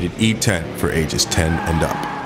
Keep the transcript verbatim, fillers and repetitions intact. rated E ten for ages ten and up.